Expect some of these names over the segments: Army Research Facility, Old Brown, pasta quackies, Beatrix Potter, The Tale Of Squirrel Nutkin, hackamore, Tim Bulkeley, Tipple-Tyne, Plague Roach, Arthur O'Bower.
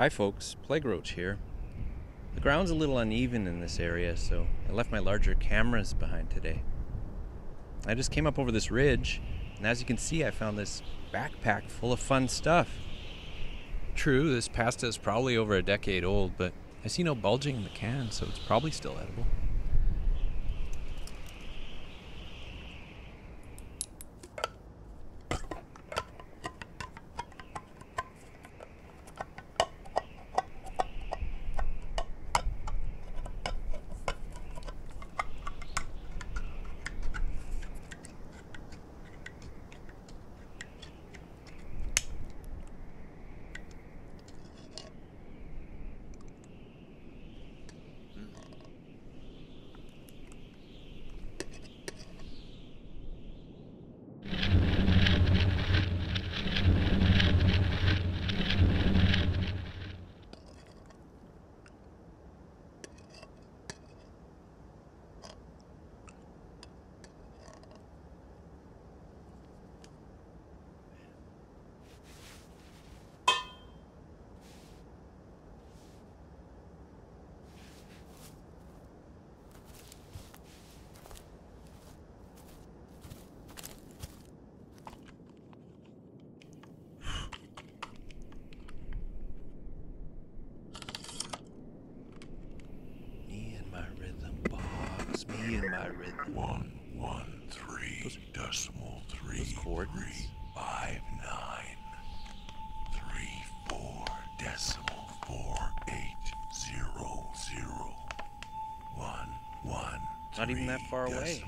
Hi folks, Plague Roach here. The ground's a little uneven in this area, so I left my larger cameras behind today. I just came up over this ridge, and as you can see, I found this backpack full of fun stuff. True, this pasta is probably over a decade old, but I see no bulging in the can, so it's probably still edible. My rhythm. 1 1 3 decimal 3 4 decimal 4 8 0 0 1 1 Not even that far away.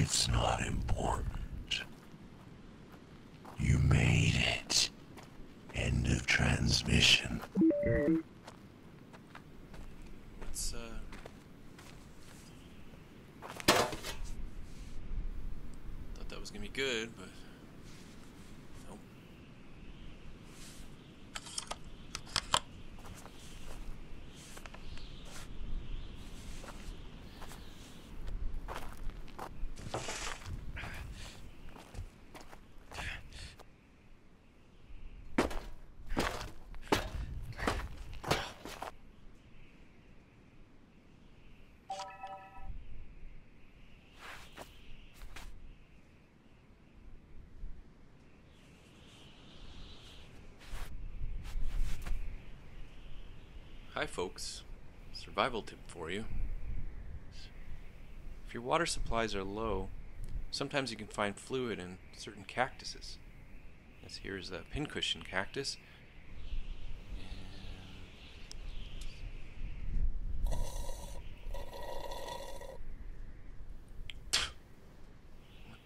It's not important. You made it. End of transmission. It's, thought that was gonna be good, but... Hi folks, survival tip for you. If your water supplies are low, sometimes you can find fluid in certain cactuses. This here is the pincushion cactus. What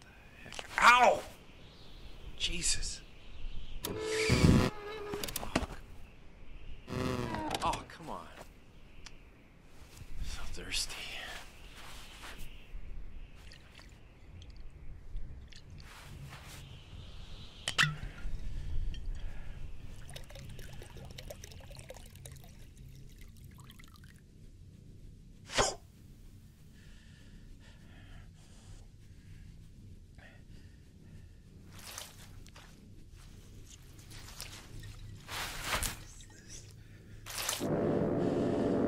the heck? Ow! Jesus. Thirsty.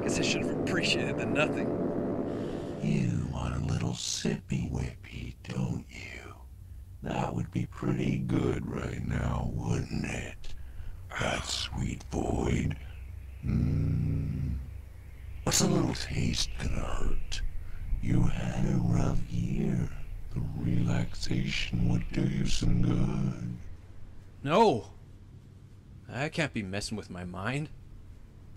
Guess I should have appreciated the nothing. You want a little sippy whippy, don't you? That would be pretty good right now, wouldn't it? That sweet void. What's a little taste gonna hurt? You had a rough year. The relaxation would do you some good. No! I can't be messing with my mind.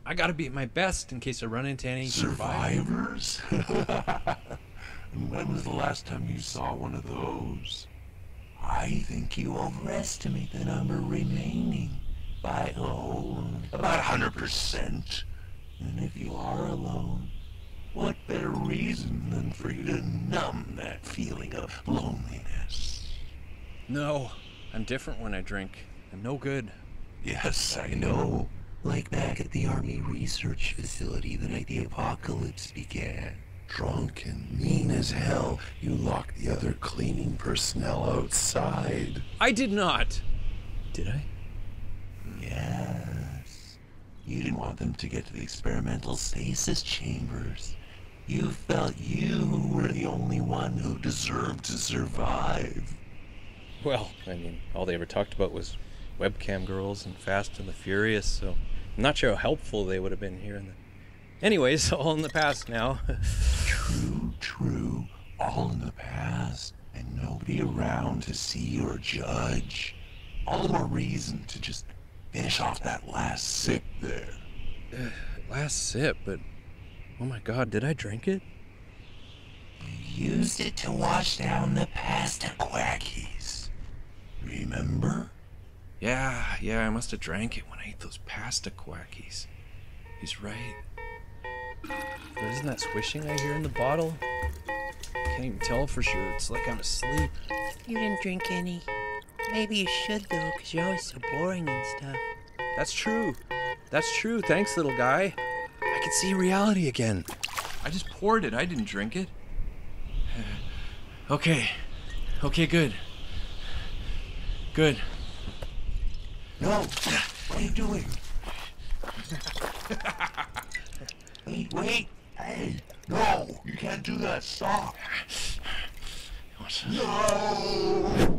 I gotta be at my best in case I run into any survivors. And when was the last time you saw one of those? I think you overestimate the number remaining by about 100%. And if you are alone, what better reason than for you to numb that feeling of loneliness? No, I'm different when I drink. I'm no good. Yes, I know. Like back at the Army Research Facility the night the apocalypse began. Drunk and mean as hell, you locked the other cleaning personnel outside. I did not! Did I? Yes. You didn't want them to get to the experimental stasis chambers. You felt you were the only one who deserved to survive. Well, I mean, all they ever talked about was webcam girls and Fast and the Furious, so I'm not sure how helpful they would have been here in the... Anyways, all in the past now. True, all in the past, and nobody around to see or judge. All the more reason to just finish off that last sip there. Last sip, but... Oh my god, did I drink it? You used it to wash down the pasta quackies. Remember? Yeah, I must have drank it when I ate those pasta quackies. He's right. But isn't that swishing I hear in the bottle? Can't even tell for sure. It's like I'm asleep. You didn't drink any. Maybe you should, though, because you're always so boring and stuff. That's true. Thanks, little guy. I can see reality again. I just poured it. I didn't drink it. Okay, Good. No! What are you doing? Wait! Hey! No! You can't do that! Stop! No!